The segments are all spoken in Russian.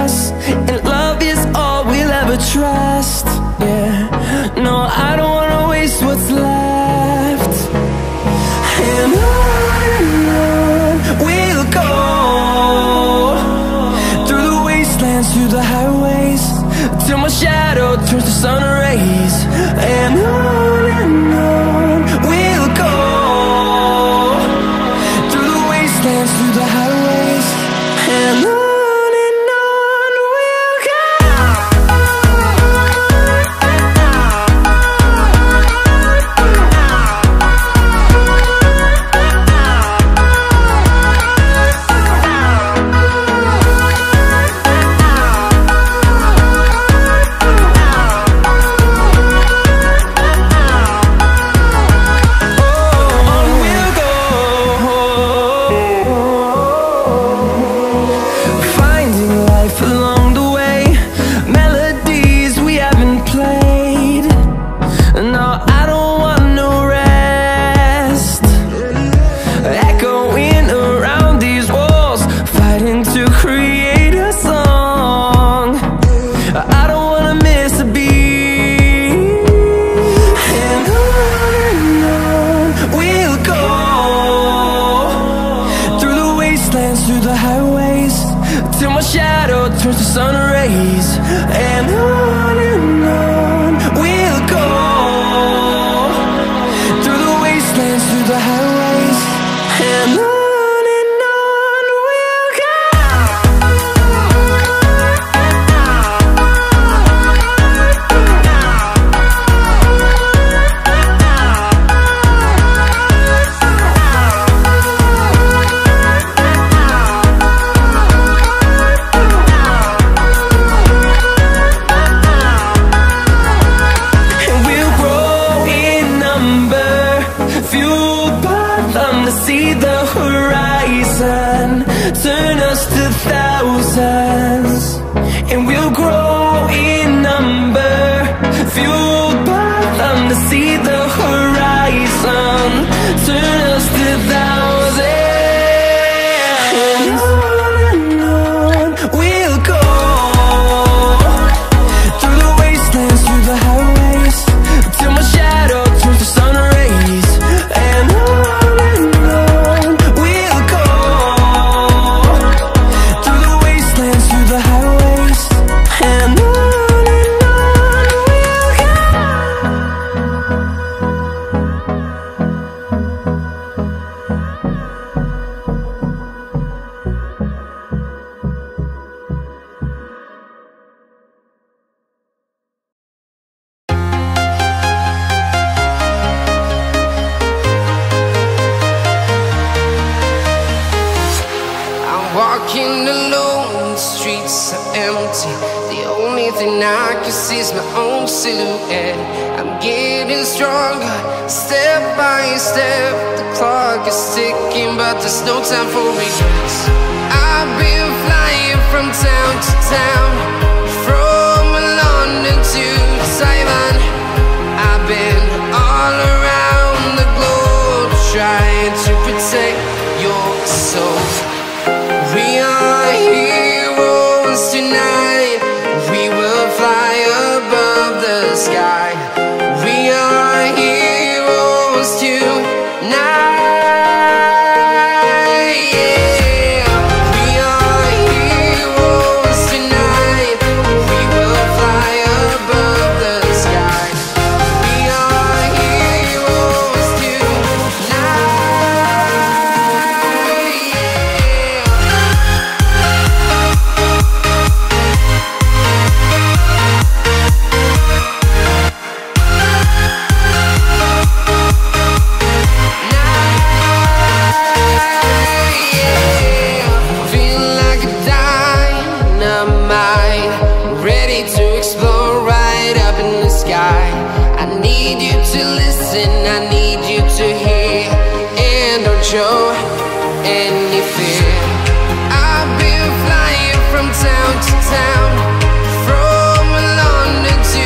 us, and love is all we'll ever trust. Yeah, no, I don't wanna waste what's left. And on we'll go, through the wastelands, through the highways, till my shadow turns to sun rays. And on we'll go, through the wastelands, through the highways. And on we'll go. From London to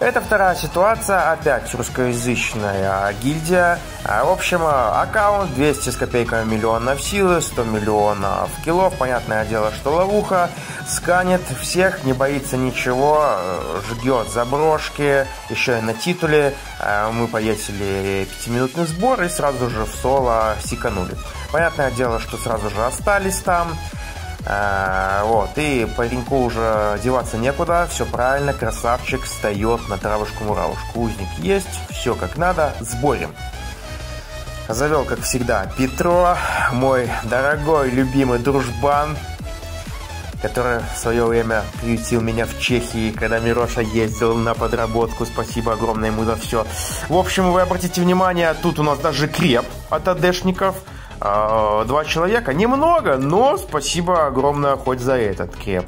Это вторая ситуация, опять русскоязычная гильдия. В общем, аккаунт 200 с копейками миллионов силы, 100 миллионов киллов. Понятное дело, что ловуха. Сканет всех, не боится ничего, жгет заброшки, еще и на титуле. Мы повесили 5-минутный сбор и сразу же в соло секанули. Понятное дело, что сразу же остались там. Вот, и пареньку уже деваться некуда, все правильно, красавчик встает на травушку-муравушку. Узник есть, все как надо, сборим. Завел, как всегда, Петро, мой дорогой, любимый дружбан, который в свое время приютил меня в Чехии, когда Мироша ездил на подработку. Спасибо огромное ему за все. В общем, вы обратите внимание, тут у нас даже креп от АДшников. 2 человека, немного, но спасибо огромное хоть за этот креп.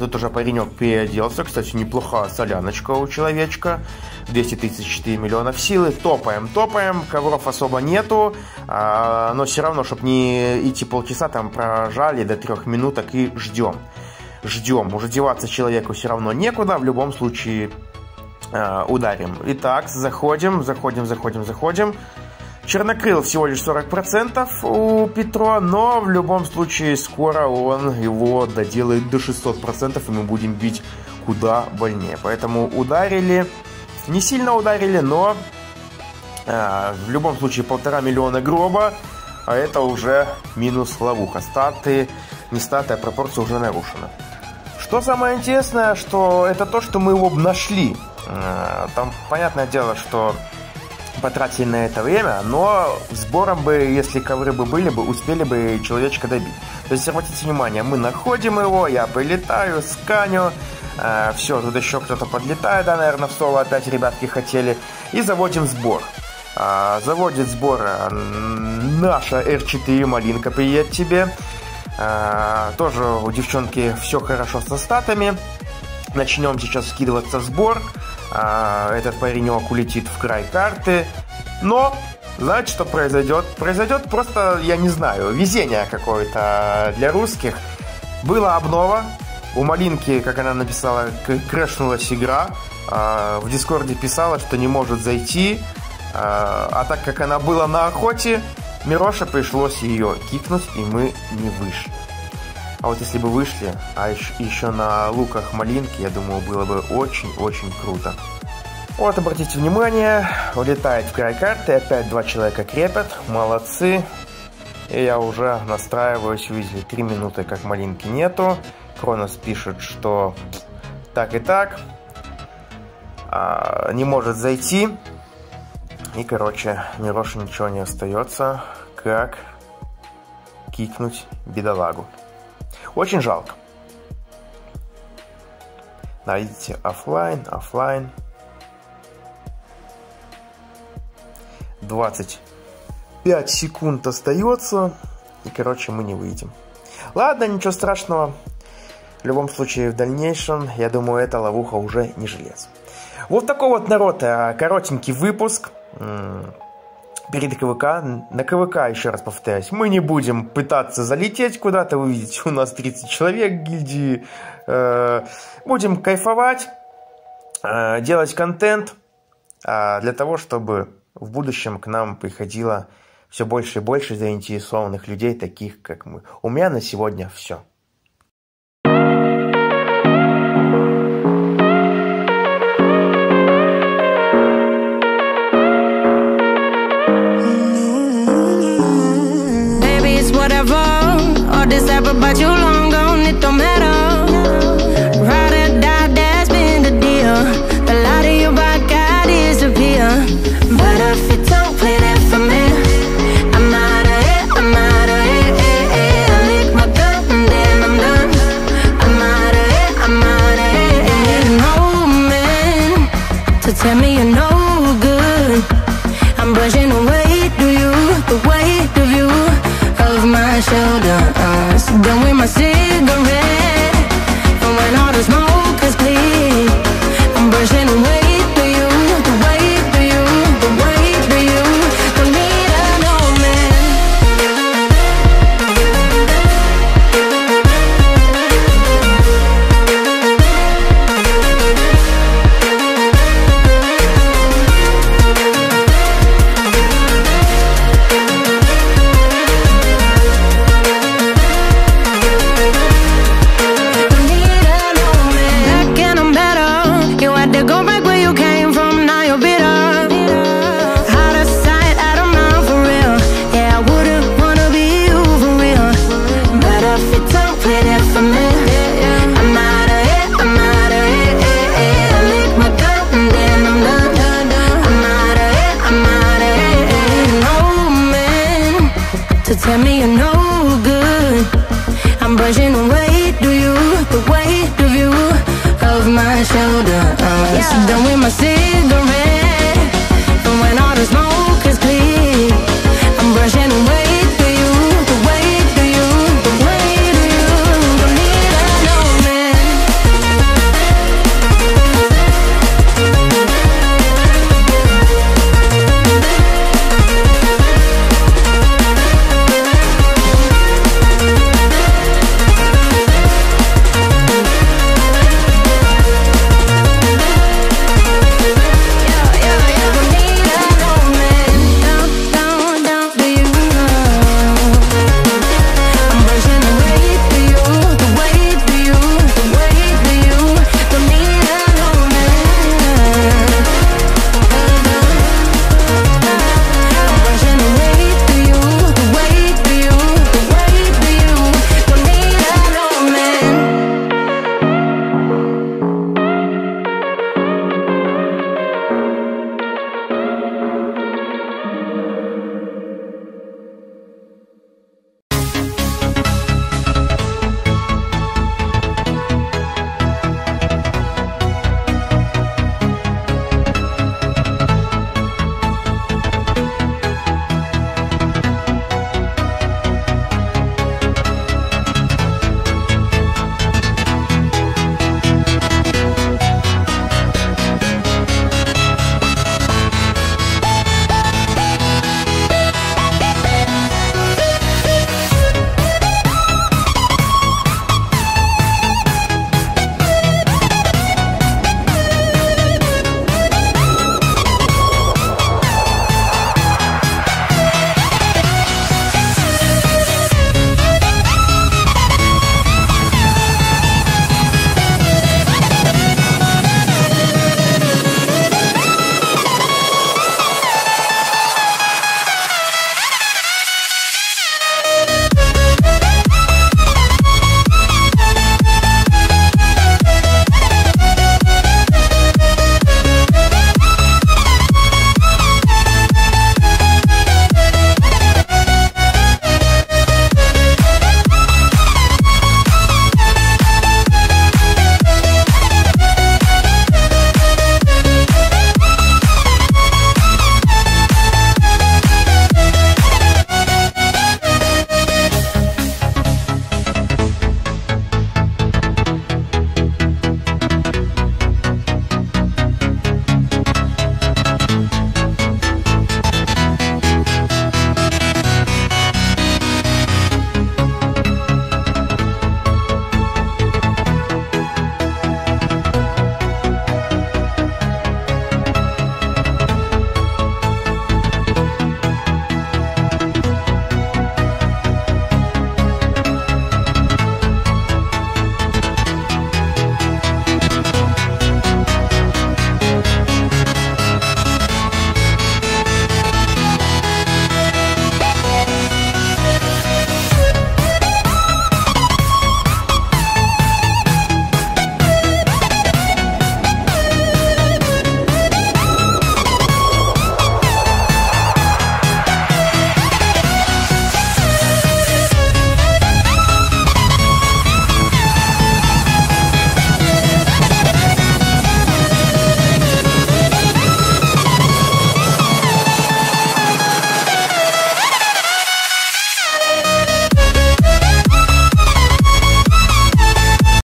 Тут уже паренек переоделся, кстати, неплохая соляночка у человечка. 234 миллионов силы, топаем, топаем, ковров особо нету, но все равно, чтобы не идти полчаса, там прожали до 3 минуток и ждем. Ждем, уже деваться человеку все равно некуда, в любом случае ударим. Итак, заходим. Чернокрыл всего лишь 40% у Петро, но в любом случае скоро он его доделает до 600%, и мы будем бить куда больнее. Поэтому ударили, не сильно ударили, но в любом случае 1,5 миллиона гроба, а это уже минус ловуха. Статы, не статы, а пропорция уже нарушена. Что самое интересное, что это то, что мы его нашли. Там понятное дело, что потратили на это время, но сбором бы, если ковры бы были, бы успели бы человечка добить. То есть обратите внимание, мы находим его, я прилетаю, сканю, все, тут еще кто-то подлетает, да, наверное, в соло опять ребятки хотели, и заводим сбор. Заводит сбор наша R4 Малинка, привет тебе. Тоже у девчонки все хорошо со статами. Начнем сейчас скидываться в сбор. Этот паренек улетит в край карты. Но, знаете, что произойдет? Произойдет просто, я не знаю, везение какое-то для русских. Была обнова. У Малинки, как она написала, крэшнулась игра. В Дискорде писала, что не может зайти. А так как она была на охоте, Мироша пришлось ее кикнуть, и мы не вышли. А вот если бы вышли, а еще на луках Малинки, я думаю, было бы очень-очень круто. Вот, обратите внимание, улетает в край карты, опять 2 человека крепят, молодцы. И я уже настраиваюсь, видели, 3 минуты, как Малинки нету. Кронос пишет, что так и так, не может зайти. И, короче, Мироше ничего не остается, как кикнуть бедолагу. Очень жалко. Найдите офлайн. 25 секунд остается. И, короче, мы не выйдем. Ладно, ничего страшного. В любом случае, в дальнейшем, я думаю, эта ловуха уже не желез. Вот такой вот, народ, коротенький выпуск. Перед КВК, на КВК, еще раз повторяюсь, мы не будем пытаться залететь куда-то, вы видите, у нас 30 человек гильдии, будем кайфовать, делать контент, для того, чтобы в будущем к нам приходило все больше и больше заинтересованных людей, таких как мы. У меня на сегодня все. under us. Done with my cigarette, and when all the smoke is clear, I'm brushing away for you, the way for you, the way for you. Don't need a no man. Tell me you're no good. I'm brushing away, do you? The weight of you, of my shoulder. Done with my sin.